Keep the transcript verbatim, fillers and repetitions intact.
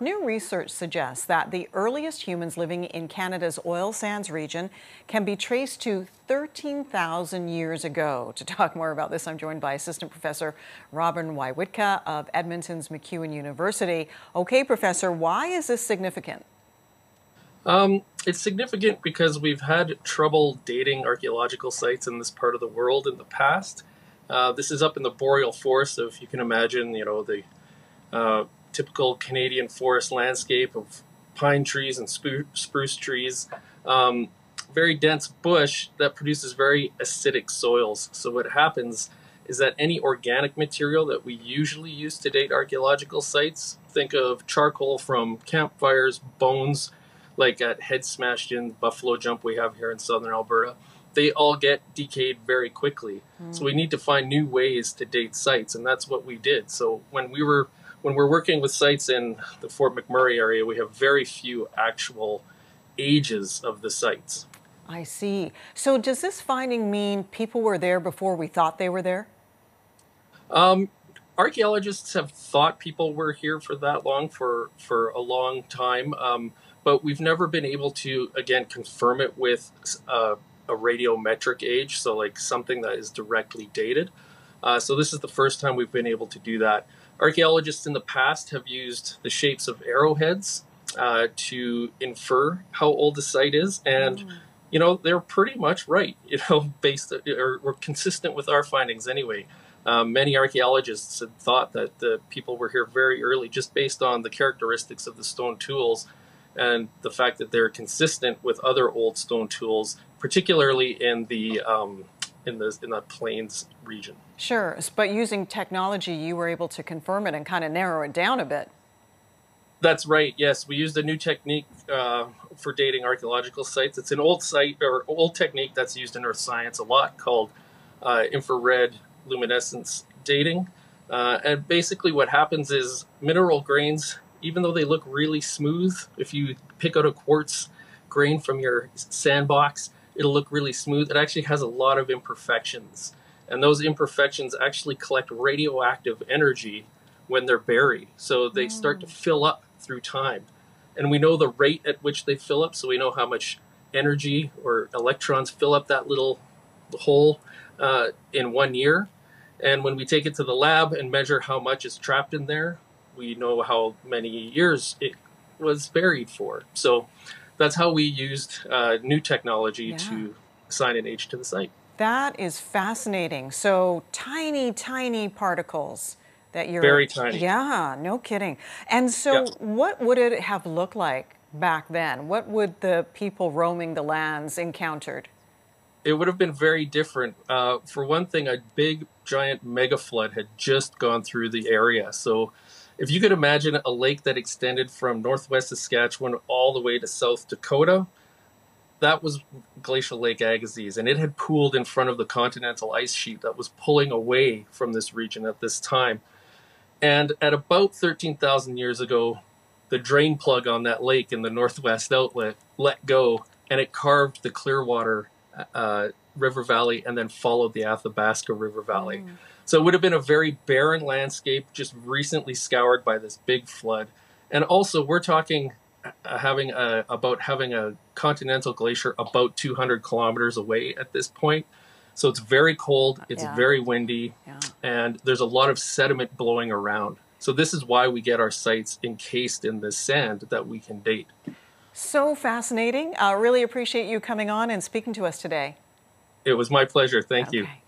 New research suggests that the earliest humans living in Canada's oil sands region can be traced to thirteen thousand years ago. To talk more about this, I'm joined by Assistant Professor Robin Woywitka of Edmonton's MacEwan University. Okay, Professor, why is this significant? Um, it's significant because we've had trouble dating archaeological sites in this part of the world in the past. Uh, this is up in the boreal forest, so if you can imagine, you know, the Uh, typical Canadian forest landscape of pine trees and spru spruce trees, um, very dense bush that produces very acidic soils. So what happens is that any organic material that we usually use to date archaeological sites, think of charcoal from campfires, bones, like at Head Smashed in Buffalo Jump we have here in southern Alberta, they all get decayed very quickly. Mm. So we need to find new ways to date sites, and that's what we did. So when we were When we're working with sites in the Fort McMurray area, we have very few actual ages of the sites. I see. So does this finding mean people were there before we thought they were there? Um, archaeologists have thought people were here for that long, for, for a long time, um, but we've never been able to, again, confirm it with uh, a radiometric age, so like something that is directly dated. Uh, so this is the first time we've been able to do that. Archaeologists in the past have used the shapes of arrowheads uh, to infer how old the site is, and mm. you know they're pretty much right. You know, based or, or consistent with our findings anyway. Uh, many archaeologists had thought that the people were here very early, just based on the characteristics of the stone tools and the fact that they're consistent with other old stone tools, particularly in the um, in the in the plains region. Sure, but using technology, you were able to confirm it and kind of narrow it down a bit. That's right. Yes, we used a new technique uh, for dating archaeological sites. It's an old site or old technique that's used in earth science a lot, called uh, infrared luminescence dating. Uh, and basically, what happens is mineral grains, even though they look really smooth, if you pick out a quartz grain from your sandbox, it'll look really smooth. It actually has a lot of imperfections. And those imperfections actually collect radioactive energy when they're buried. So they mm. start to fill up through time. And we know the rate at which they fill up, so we know how much energy or electrons fill up that little hole uh, in one year. And when we take it to the lab and measure how much is trapped in there, we know how many years it was buried for. So that's how we used uh, new technology yeah. to assign an age to the site. That is fascinating. So tiny, tiny particles that you're... Very tiny. Yeah, no kidding. And so yep. what would it have looked like back then? What would the people roaming the lands encountered? It would have been very different. Uh, for one thing, a big, giant mega flood had just gone through the area. So if you could imagine a lake that extended from northwest Saskatchewan all the way to South Dakota, that was Glacial Lake Agassiz, and it had pooled in front of the continental ice sheet that was pulling away from this region at this time. And at about thirteen thousand years ago, the drain plug on that lake in the northwest outlet let go, and it carved the Clearwater uh, River Valley and then followed the Athabasca River Valley. Mm. So it would have been a very barren landscape, just recently scoured by this big flood. And also, we're talking... having a, about having a continental glacier about two hundred kilometers away at this point. So it's very cold, it's yeah. very windy, yeah. and there's a lot of sediment blowing around. So this is why we get our sites encased in this sand that we can date. So fascinating. I uh, really appreciate you coming on and speaking to us today. It was my pleasure. Thank okay. you.